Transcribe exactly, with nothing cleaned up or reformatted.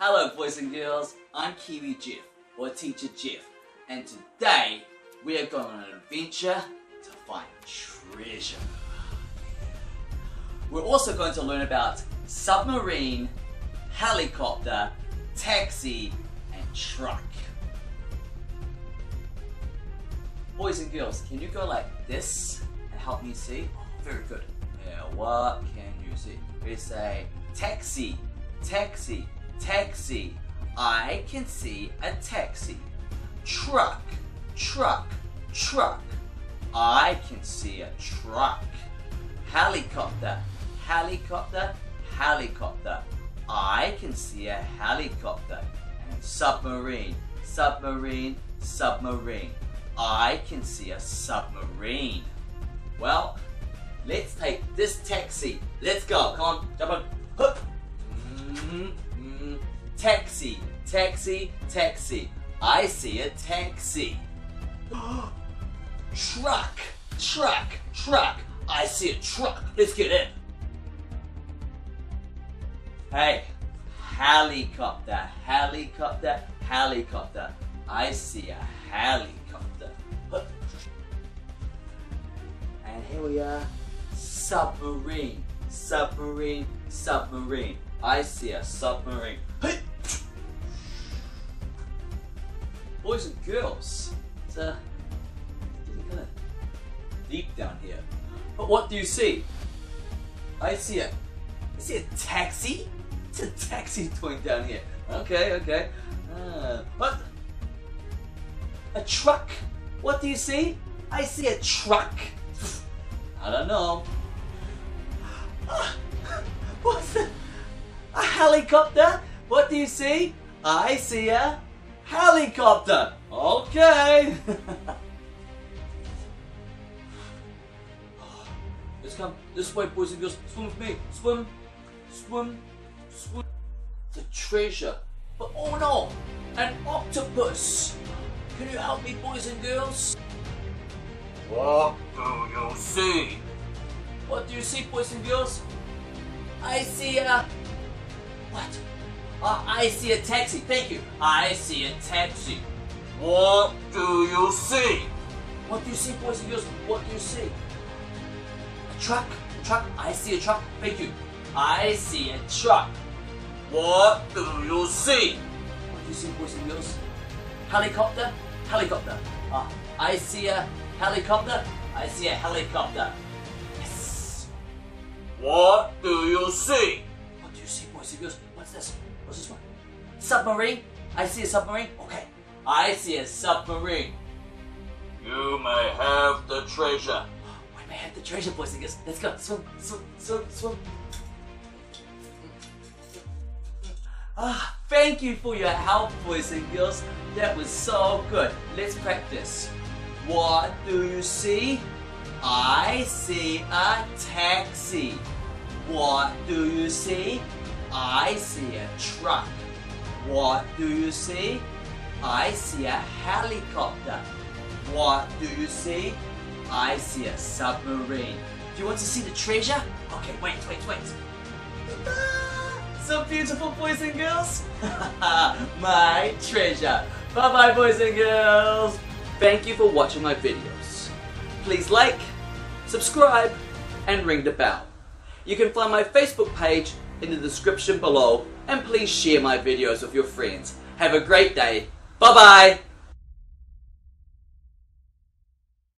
Hello boys and girls, I'm Kiwi Jeff, or Teacher Jeff, and today we are going on an adventure to find treasure. We're also going to learn about submarine, helicopter, taxi and truck. Boys and girls, can you go like this and help me see? Oh, very good. Now what can you see? We say taxi, taxi. Taxi. I can see a taxi. Truck, truck, truck. I can see a truck. Helicopter, helicopter, helicopter. I can see a helicopter. And submarine, submarine, submarine. I can see a submarine. Well, let's take this taxi. Let's go. Come on, jump on. Hup. Mm-hmm. Taxi, taxi, taxi. I see a taxi. Truck, truck, truck. I see a truck. Let's get in. Hey, helicopter, helicopter, helicopter. I see a helicopter. And here we are. Submarine, submarine, submarine. I see a submarine. Hey! Boys and girls, it's uh, getting kind of deep down here. But what do you see? I see a, I see a taxi. It's a taxi going down here. Okay, okay. Uh, what? A truck. What do you see? I see a truck. I don't know. What's that? A helicopter? What do you see? I see a helicopter. Okay. Let's come this way, boys and girls. Swim with me. Swim, swim, swim. The treasure. But oh no, an octopus. Can you help me, boys and girls? What do you see? What do you see, boys and girls? I see a... What? Uh, I see a taxi. Thank you. I see a taxi. What do you see? What do you see, boys and girls? What do you see? A truck. A truck. I see a truck. Thank you. I see a truck. What do you see? What do you see, boys and girls? Helicopter. Helicopter. Uh, I see a helicopter. I see a helicopter. Yes. What do you see? What's this? What's this one? Submarine? I see a submarine? Okay. I see a submarine. You may have the treasure. We may have the treasure, boys and girls. Let's go. Swim, swim, swim, swim. Ah, thank you for your help, boys and girls. That was so good. Let's practice. What do you see? I see a taxi. What do you see? I see a truck. What do you see? I see a helicopter. What do you see? I see a submarine. Do you want to see the treasure? Okay, wait, wait, wait. So beautiful, boys and girls. My treasure. Bye-bye, boys and girls. Thank you for watching my videos. Please like, subscribe, and ring the bell. You can find my Facebook page in the description below, and please share my videos with your friends. Have a great day. Bye bye.